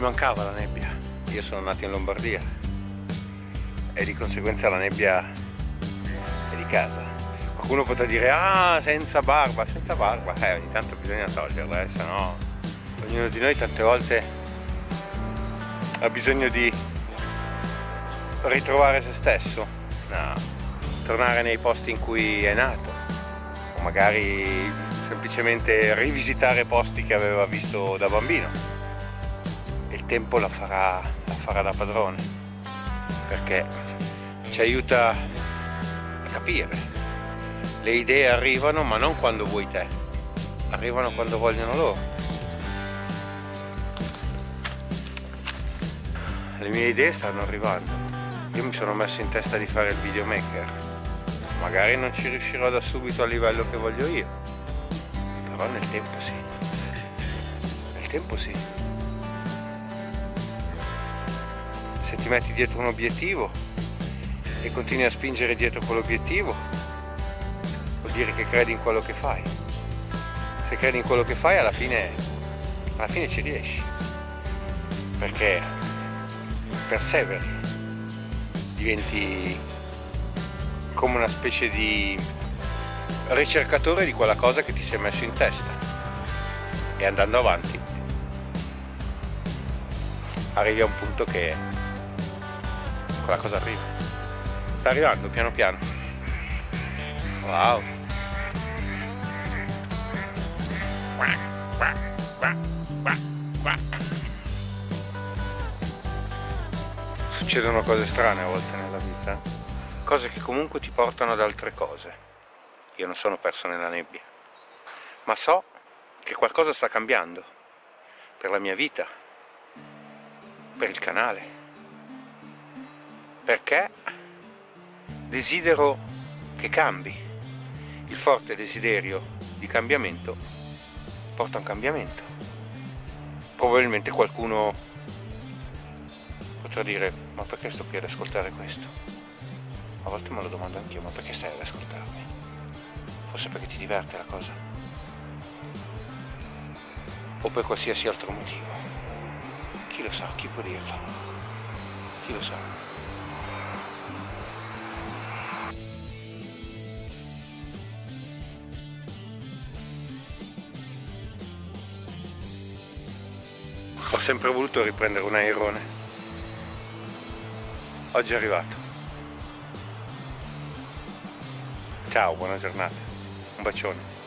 mi mancava la nebbia. Io sono nato in Lombardia e di conseguenza la nebbia è di casa. Qualcuno potrà dire: ah, senza barba, ogni tanto bisogna toglierla, sennò ognuno di noi tante volte ha bisogno di ritrovare se stesso, tornare nei posti in cui è nato, o magari semplicemente rivisitare posti che aveva visto da bambino. E il tempo la farà da padrone, perché ci aiuta a capire. Le idee arrivano, ma non quando vuoi te, arrivano quando vogliono loro. Le mie idee stanno arrivando. Io mi sono messo in testa di fare il videomaker. Magari non ci riuscirò da subito al livello che voglio io, però nel tempo sì. Nel tempo sì. Se ti metti dietro un obiettivo e continui a spingere dietro quell'obiettivo, vuol dire che credi in quello che fai. Se credi in quello che fai, alla fine ci riesci, perché perseveri, diventi come una specie di ricercatore di quella cosa che ti sei messo in testa, e andando avanti arrivi a un punto che quella cosa arriva. Sta arrivando piano piano. Wow! Succedono cose strane a volte nella vita, cose che comunque ti portano ad altre cose. Io non sono perso nella nebbia, ma so che qualcosa sta cambiando per la mia vita, per il canale, perché desidero che cambi. Il forte desiderio di cambiamento porta a un cambiamento. Probabilmente qualcuno potrà dire: ma perché sto qui ad ascoltare questo? A volte me lo domando anch'io: ma perché stai ad ascoltarmi? Forse perché ti diverte la cosa, o per qualsiasi altro motivo. Chi lo sa, chi può dirlo? Chi lo sa? Ho sempre voluto riprendere un airone. Oggi è arrivato. Ciao, buona giornata. Un bacione.